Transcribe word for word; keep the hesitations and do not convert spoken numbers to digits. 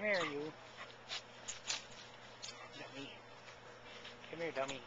Come here, you. Dummy. Come here, dummy.